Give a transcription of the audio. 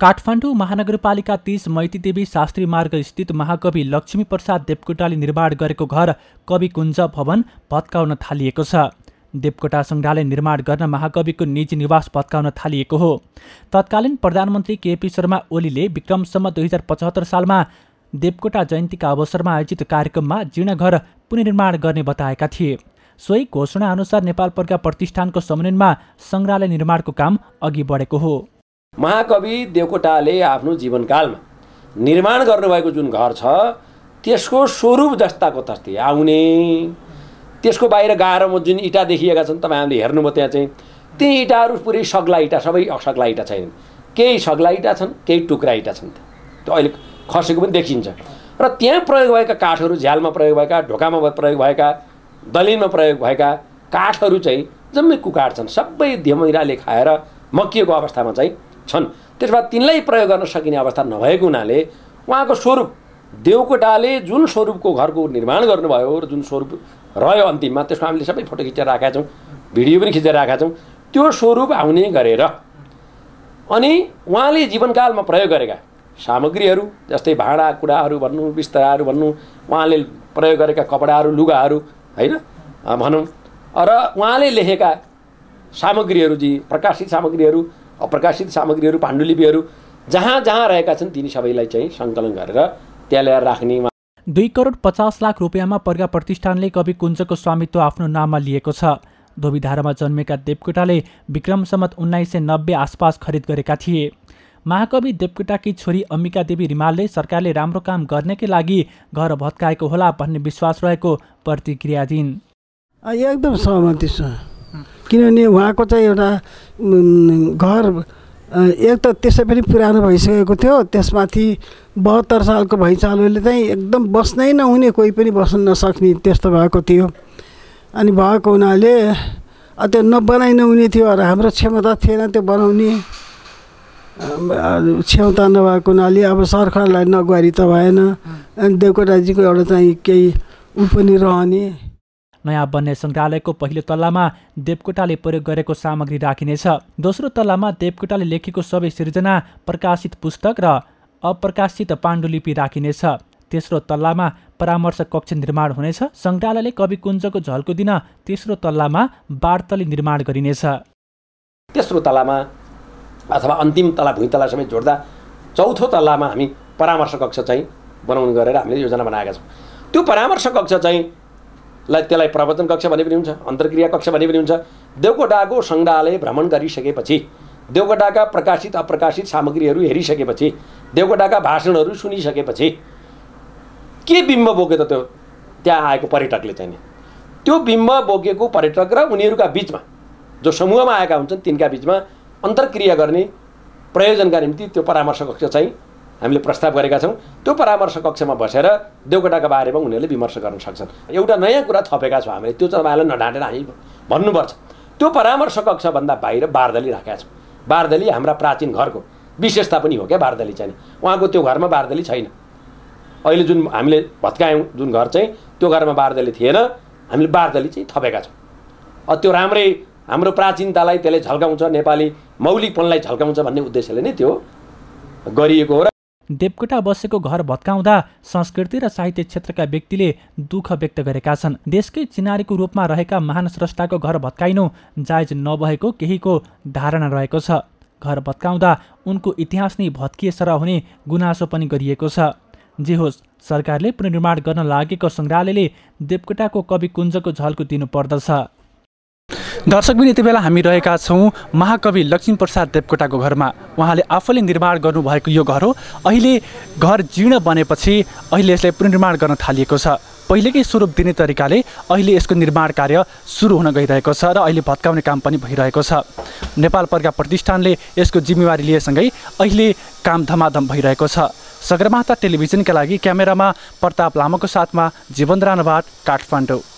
काठमाडौँ महानगरपालिका 30 मैतीदेवी शास्त्री मार्ग स्थित महाकवि लक्ष्मीप्रसाद देवकोटाले निर्माण गरेको घर कविकुंज भवन भत्काउन थालिएको छ। देवकोटा संग्रहालय निर्माण गर्न महाकविको निजी निवास भत्काउन थालिएको हो। तत्कालीन प्रधानमन्त्री केपी शर्मा ओलीले विक्रमसम्म 2075 सालमा देवकोटा जयन्तीका अवसरमा आयोजित कार्यक्रममा जीर्ण घर पुनर्निर्माण गर्ने बताएका थिए। सोही घोषणा अनुसार नेपाल प्रज्ञा प्रतिष्ठानको समन्वयमा संग्रहालय निर्माणको काम अघि बढेको हो। महाकवि देवकोटाले आफ्नो जीवनकालमा निर्माण गर्नुभएको जुन घर छ त्यसको स्वरूप जस्ताको तस्तै आउने, त्यसको बाहिर गाह्रो म जुन इँटा देखिएका छन् तपाईहरुले हेर्नुभयो, त्यहाँ चाहिँ ती इँटाहरु पुरै सग्ला इँटा, सबै असग्ला इँटा छैनन्, केही सग्ला इँटा छन्, केही टुक्रा इँटा छन्, त्यो अहिले खसेको पनि देखिन्छ। र त्यहाँ प्रयोग भएका काठहरु, झ्यालमा प्रयोग भएका, ढोकामा प्रयोग भएका, दलिनमा प्रयोग भएका काठहरु चाहिँ जम्मै कुकाठ छन्, सबै धमिराले खाएर मकिएको अवस्थामा चाहिँ छन्। त्यसबाट तिनलाई प्रयोग गर्न सकिने अवस्था नभएको हुनाले उहाँको स्वरूप देवकोटाले जुन स्वरूपको घरको निर्माण गर्नुभयो र जुन स्वरूप रह्यो अन्तिममा, त्यसको हामीले सबै फोटो खिचेर राखेका छौँ, भिडियो पनि खिचेर राखेका छौँ। त्यो स्वरूप आउने गरेर अनि उहाँले जीवनकालमा प्रयोग गरेका सामग्रीहरू जस्तै भाँडाकुँडाहरू भन्नु, बिस्तराहरू भन्नु, उहाँले प्रयोग गरेका कपडाहरू, लुगाहरू हैन भनौँ, र उहाँले लेखेका सामग्रीहरू, जी प्रकाशित सामग्रीहरू, अप्रकाशित सामग्रीहरू, पाण्डुलिपिहरू जहाँ जहाँ रहेका छन् तिनी सबैलाई चाहिँ सङ्कलन गरेर त्यहाँ ल्याएर राख्ने। 2,50,00,000 रुपियाँमा प्रज्ञा प्रतिष्ठानले कविकुञ्जको स्वामित्व आफ्नो नाममा लिएको छ। धोबीधारामा जन्मेका देवकोटाले विक्रमसम्मत 1990 आसपास खरिद गरेका थिए। महाकवि देवकोटाकी छोरी अम्बिका देवी रिमालले सरकारले राम्रो काम गर्नकै लागि घर भत्काएको होला भन्ने विश्वास रहेको प्रतिक्रिया दिइन्। एकदम सहमति छ, किनभने उहाँको चाहिँ एउटा घर एक त त्यसै पनि पुरानो भइसकेको थियो, त्यसमाथि 72 सालको भइचालोले चाहिँ एकदम बस्नै नहुने, कोही पनि बस्न नसक्ने त्यस्तो भएको थियो। अनि भएको हुनाले त्यो नबनाइ नहुने थियो, र हाम्रो क्षमता थिएन त्यो बनाउने क्षमता नभएको हुनाले अब सरकारलाई नगुहारी त भएन। अनि देवकोटाजीको एउटा चाहिँ केही ऊ पनि रहने। नयाँ बन्ने संग्रहालयको पहिलो तल्लामा देवकोटाले प्रयोग गरेको सामग्री राखिनेछ। दोस्रो तल्लामा देवकोटाले लेखेको सबै सिर्जना, प्रकाशित पुस्तक र अप्रकाशित पाण्डुलिपि राखिनेछ। तेस्रो तल्लामा परामर्श कक्ष निर्माण हुनेछ। संग्रहालयले कविकुञ्जको झल्को दिन तेस्रो तल्लामा बारतली निर्माण गरिनेछ। तेस्रो तल्लामा अथवा अन्तिम तला भुइँतला समेत जोड्दा चौथो तल्लामा हामी परामर्श कक्ष चाहिँ बनाउनु गरेर हामीले योजना बनाएका छौँ। त्यो परामर्श कक्ष चाहिँ त्यसलाई प्रवचन कक्ष भने पनि हुन्छ, अन्तर्क्रिया कक्ष भने पनि हुन्छ। देवकोटाको संग्रहालय भ्रमण गरिसकेपछि, देवकोटाका प्रकाशित अप्रकाशित सामग्रीहरू हेरिसकेपछि, देवकोटाका भाषणहरू सुनिसकेपछि के बिम्ब बोक्यो त त्यो त्यहाँ आएको पर्यटकले चाहिँ, त्यो बिम्ब बोकेको पर्यटक र उनीहरूका बिचमा जो समूहमा आएका हुन्छन् तिनका बिचमा अन्तर्क्रिया गर्ने प्रयोजनका निम्ति त्यो परामर्श कक्ष चाहिँ हामीले प्रस्ताव गरेका छौँ। त्यो परामर्श कक्षमा बसेर देवकोटाका बारेमा उनीहरूले विमर्श गर्न सक्छन्। एउटा नयाँ कुरा थपेका छौँ हामीले, त्यो तपाईँलाई नढाँटेर हामी भन्नुपर्छ। त्यो परामर्श कक्षभन्दा बाहिर बारदली राखेका छौँ। बारदली हाम्रा प्राचीन घरको विशेषता पनि हो क्या, बारदली छैन उहाँको, त्यो घरमा बारदली छैन। अहिले जुन हामीले भत्कायौँ जुन घर चाहिँ, त्यो घरमा बारदली थिएन, हामीले बारदली चाहिँ थपेका छौँ। त्यो राम्रै हाम्रो प्राचीनतालाई त्यसले झल्काउँछ, नेपाली मौलिकपनलाई झल्काउँछ भन्ने उद्देश्यले नै त्यो गरिएको हो। देवकोटा बसेको घर भत्काउँदा संस्कृति र साहित्य क्षेत्रका व्यक्तिले दुःख व्यक्त गरेका छन्। देशकै चिनारीको रूपमा रहेका महान स्रष्टाको घर भत्काइनु जायज नभएको केहीको धारणा रहेको छ। घर भत्काउँदा उनको इतिहास नै भत्किएसर हुने गुनासो पनि गरिएको छ। जे होस्, सरकारले पुनर्निर्माण गर्न लागेको संग्रहालयले देवकोटाको कविकुञ्जको झल्को दिनुपर्दछ। दर्शकबिन, यति बेला हामी रहेका छौँ महाकवि लक्ष्मीप्रसाद देवकोटाको घरमा। उहाँले आफूले निर्माण गर्नुभएको यो घर हो। अहिले घर जीर्ण बनेपछि अहिले यसलाई पुनर्निर्माण गर्न थालिएको छ। पहिलेकै स्वरूप दिने तरिकाले अहिले यसको निर्माण कार्य सुरु हुन गइरहेको छ र अहिले भत्काउने काम पनि भइरहेको छ। नेपाल प्रज्ञा प्रतिष्ठानले यसको जिम्मेवारी लिएसँगै अहिले काम धमाधम भइरहेको छ। सगरमाथा टेलिभिजनका लागि क्यामेरामा प्रताप लामाको साथमा जीवन राणाबाट, काठमाडौँ।